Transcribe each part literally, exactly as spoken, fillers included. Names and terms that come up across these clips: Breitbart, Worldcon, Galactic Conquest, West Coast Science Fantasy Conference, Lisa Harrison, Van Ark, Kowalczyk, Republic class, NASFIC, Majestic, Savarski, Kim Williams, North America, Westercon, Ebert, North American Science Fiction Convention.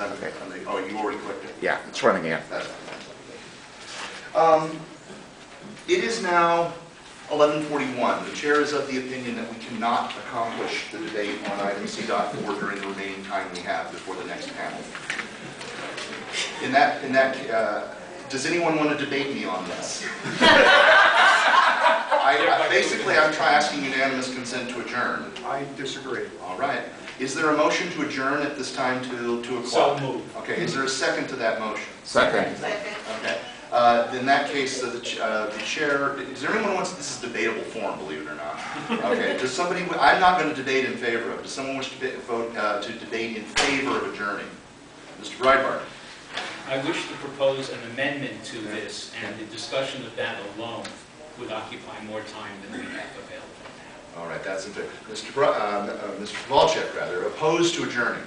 Okay. On the, oh, you already clicked it. Yeah, it's running again. That's right. Um, it is now eleven forty-one. The chair is of the opinion that we cannot accomplish the debate on item C dot four during the remaining time we have before the next panel. In that, in that, uh, does anyone want to debate me on this? I, I, basically, I'm try asking unanimous consent to adjourn. I disagree. All right. Is there a motion to adjourn at this time till two o'clock? So moved. Okay. Is there a second to that motion? Second. Second. Okay. Uh, in that case, uh, the, uh, the chair, is there anyone who wants, this is debatable form, believe it or not. Okay. Does somebody, I'm not going to debate in favor of, does someone wish to vote uh, to debate in favor of adjourning? Mister Breitbart. I wish to propose an amendment to this, and the discussion of that alone would occupy more time than we have available now. All right, that's in favor. Mister Br uh, uh, Mister Kowalczyk, rather, opposed to adjourning.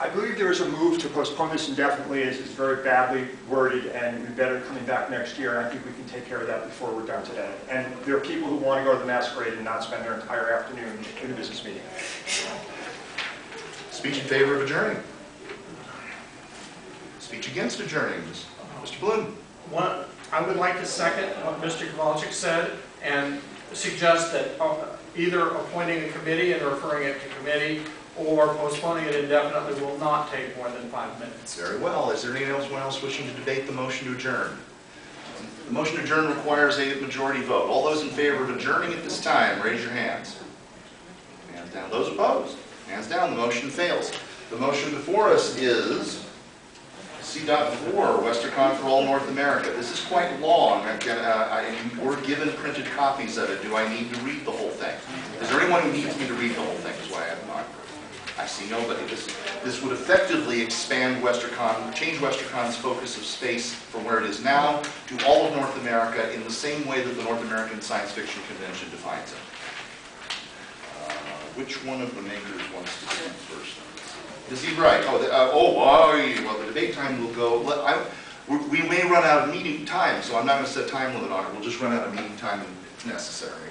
I believe there is a move to postpone this indefinitely, as it's very badly worded, and we'd better coming back next year, and I think we can take care of that before we're done today. And there are people who want to go to the masquerade and not spend their entire afternoon in a business meeting. Speech in favor of adjourning. Speech against adjourning. Mister Bloom. One, I would like to second what Mister Kowalczyk said and suggest that either appointing a committee and referring it to committee or postponing it indefinitely will not take more than five minutes. Very well. Is there anyone else wishing to debate the motion to adjourn? The motion to adjourn requires a majority vote. All those in favor of adjourning at this time, raise your hands. Hands down. Those opposed? Hands down. The motion fails. The motion before us is C dot four, Westercon for all North America. This is quite long, and uh, we're given printed copies of it. Do I need to read the whole thing? Is there anyone who needs me to read the whole thing? Is why I have not. I see nobody. This, this would effectively expand Westercon, change Westercon's focus of space from where it is now to all of North America in the same way that the North American Science Fiction Convention defines it. Uh, which one of the makers wants to speak first? Is he right? Oh, the, uh, oh, well, the debate time will go. Let, I, we may run out of meeting time, so I'm not going to set a time limit on it. We'll just run out of meeting time if necessary.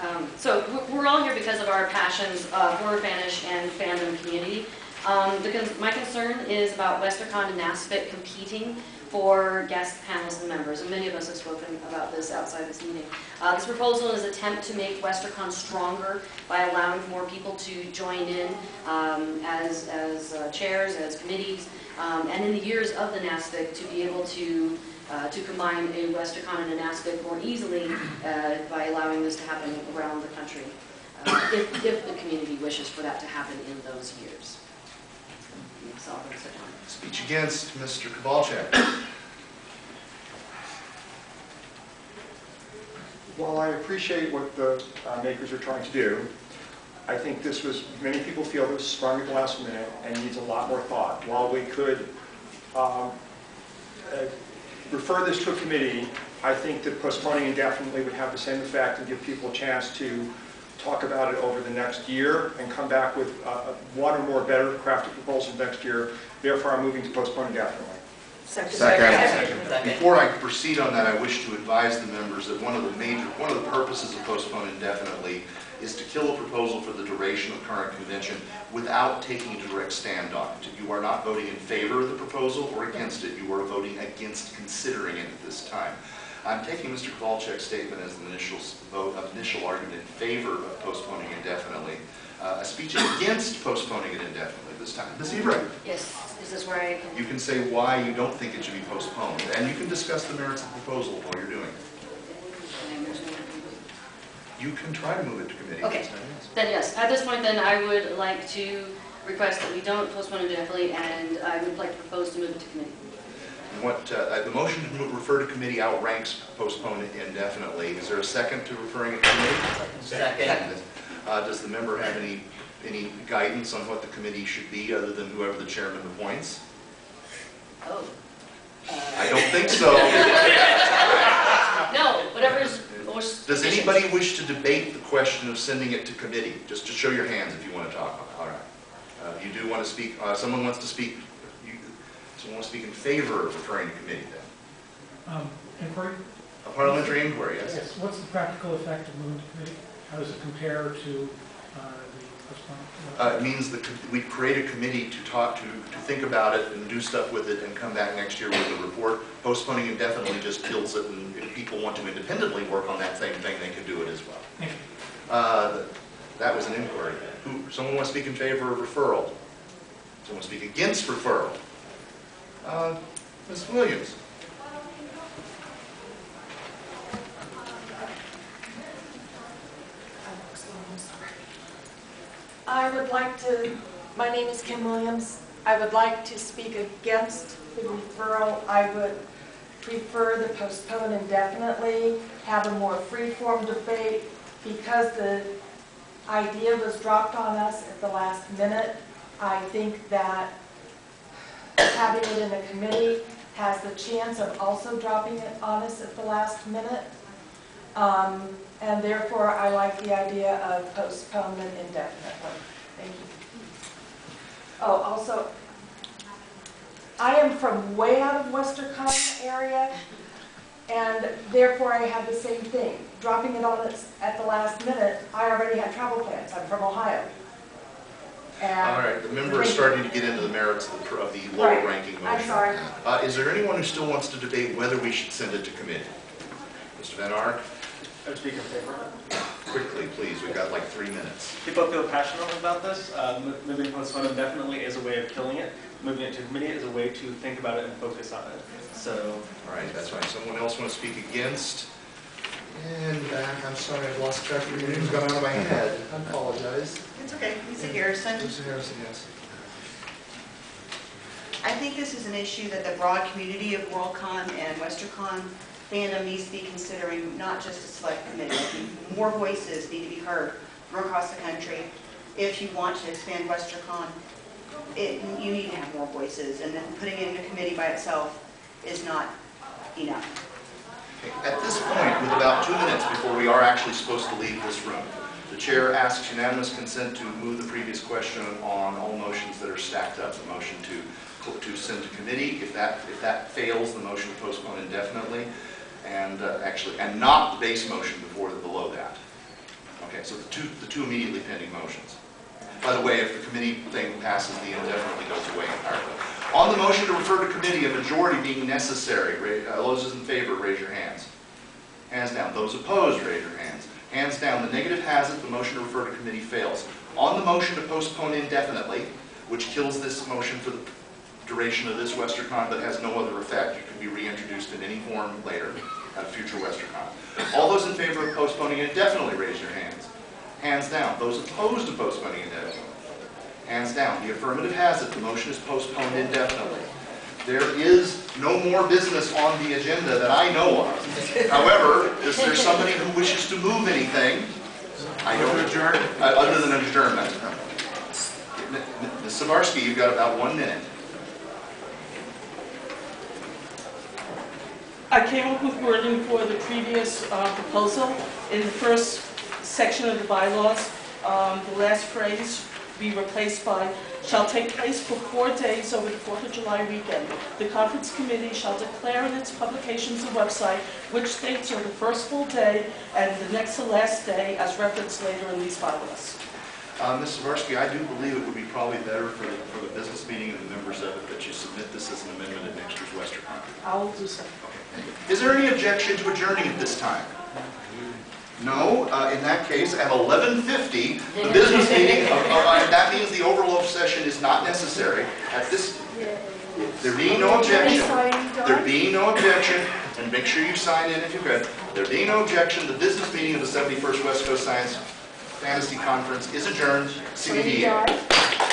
Um, so we're all here because of our passions, uh, horror vanish and fandom community. Um, because my concern is about Westercon and NASFIT competing for guest panels and members, and many of us have spoken about this outside this meeting. Uh, this proposal is an attempt to make Westercon stronger by allowing more people to join in um, as, as uh, chairs, as committees, um, and in the years of the NASFIC to be able to, uh, to combine a Westercon and a NASFIC more easily uh, by allowing this to happen around the country, uh, if, if the community wishes for that to happen in those years. Speech against Mister Kowalczyk. While I appreciate what the uh, makers are trying to do, I think this was, many people feel this was sprung at the last minute and needs a lot more thought. While we could um, uh, refer this to a committee, I think that postponing indefinitely would have the same effect and give people a chance to talk about it over the next year and come back with uh, one or more better crafted proposals next year. Therefore, I'm moving to postpone indefinitely. Second. Second. Second. Second. Before I proceed on that, I wish to advise the members that one of the major, one of the purposes of postpone indefinitely is to kill a proposal for the duration of current convention without taking a direct stand on it. You are not voting in favor of the proposal or against it. You are voting against considering it at this time. I'm taking Mister Kowalczyk's statement as an initial vote, an initial argument in favor of postponing indefinitely. Uh, a speech against postponing it indefinitely this time. Miz Ebert. Yes. Is this where I can? You can say why you don't think it should be postponed, and you can discuss the merits of the proposal while you're doing it. You can try to move it to committee. Okay. Then yes. At this point, then I would like to request that we don't postpone it indefinitely, and I would like to propose to move it to committee. What, uh, the motion to refer to committee outranks postpone it indefinitely. Is there a second to referring it to committee? Second. Second. Uh, does the member have any, any guidance on what the committee should be other than whoever the chairman appoints? Oh. Uh. I don't think so. No, whatever is most. Does anybody wish to debate the question of sending it to committee? Just to show your hands if you want to talk about it. All right. Uh, you do want to speak, uh, someone wants to speak. So I want to speak in favor of referring to committee then. Um, inquiry? A parliamentary inquiry, yes. Yes. What's the practical effect of moving to committee? How does it compare to uh, the Uh, it means that we create a committee to talk to, to think about it and do stuff with it and come back next year with a report. Postponing indefinitely just kills it, and if people want to independently work on that same thing, they can do it as well. Uh, that was an inquiry. Who, someone want to speak in favor of referral? Someone speak against referral? Uh, Miz Williams. I would like to, my name is Kim Williams. I would like to speak against the referral. I would prefer the postpone indefinitely, have a more free-form debate, because the idea was dropped on us at the last minute. I think that having it in a committee has the chance of also dropping it on us at the last minute. Um, and therefore, I like the idea of postponement indefinitely. Thank you. Oh, also, I am from way out of Westercon area, and therefore I have the same thing. Dropping it on its, at the last minute, I already had travel plans. I'm from Ohio. And all right, the member is starting to get into the merits of the, of the lower right. ranking motion. I'm sorry. Uh, is there anyone who still wants to debate whether we should send it to committee? Mister Van Ark? I would speak in favor. Quickly, please. We've got like three minutes. People feel passionate about this. Uh, moving postponement definitely is a way of killing it. Moving it to committee is a way to think about it and focus on it. So. All right, that's fine. Someone else want to speak against? And back. I'm sorry, I've lost track of your name's gone out of my head. I apologize. It's okay. Lisa Harrison. Lisa Harrison, yes. I think this is an issue that the broad community of WorldCon and WesterCon fandom needs to be considering, not just a select committee. More voices need to be heard from across the country. If you want to expand WesterCon, it, you need to have more voices, and then putting it in a committee by itself is not enough. At this point, with about two minutes before we are actually supposed to leave this room, the chair asks unanimous consent to move the previous question on all motions that are stacked up. The motion to, to send to committee. If that, if that fails, the motion to postpone indefinitely, and uh, actually, and not the base motion before the, below that. Okay, so the two, the two immediately pending motions. By the way, if the committee thing passes, the indefinitely goes away entirely. On the motion to refer to committee, a majority being necessary. Those in favor, raise your hands. Hands down. Those opposed, raise your hands. Hands down. The negative has it. The motion to refer to committee fails. On the motion to postpone indefinitely, which kills this motion for the duration of this WesterCon but has no other effect, it can be reintroduced in any form later at a future WesterCon. All those in favor of postponing indefinitely, raise your hands. Hands down. Those opposed to postponing indefinitely. Hands down. The affirmative has it. The motion is postponed indefinitely. There is no more business on the agenda that I know of. However, is there somebody who wishes to move anything? I don't adjourn, uh, other than an adjournment. Miz Savarski, you've got about one minute. I came up with wording for the previous uh, proposal. In the first section of the bylaws, um, the last phrase be replaced by, shall take place for four days over the fourth of July weekend. The conference committee shall declare in its publications and website which dates are the first full day and the next to last day as referenced later in these bylaws. Uh, Miz Savarski, I do believe it would be probably better for the, for the business meeting and the members of it that you submit this as an amendment at next year's WesterCon. I will do so. Okay. Is there any objection to adjourning at this time? No, uh, in that case, at eleven fifty, the business meeting, of, uh, that means the overload session is not necessary. At this, there being no objection, there being no objection, and make sure you sign in if you could, there being no objection, the business meeting of the seventy-first West Coast Science Fantasy Conference is adjourned. C D A.